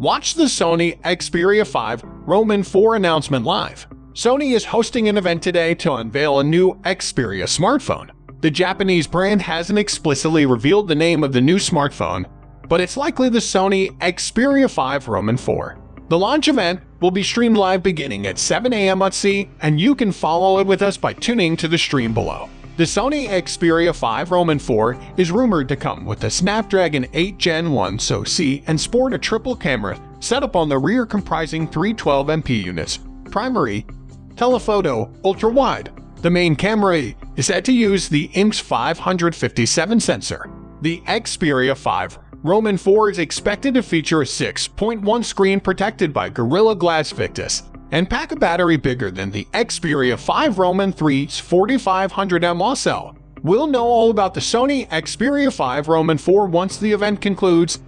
Watch the Sony Xperia 5 IV announcement live. Sony is hosting an event today to unveil a new Xperia smartphone. The Japanese brand hasn't explicitly revealed the name of the new smartphone, but it's likely the Sony Xperia 5 IV. The launch event will be streamed live beginning at 7 a.m. UTC, and you can follow it with us by tuning to the stream below. The Sony Xperia 5 IV is rumored to come with the Snapdragon 8 Gen 1 SoC and sport a triple camera setup on the rear comprising 312 MP units, primary, telephoto, ultra-wide. The main camera is set to use the IMX 557 sensor. The Xperia 5 IV is expected to feature a 6.1 screen protected by Gorilla Glass Victus and pack a battery bigger than the Xperia 5 III's 4500 mAh cell. We'll know all about the Sony Xperia 5 IV once the event concludes.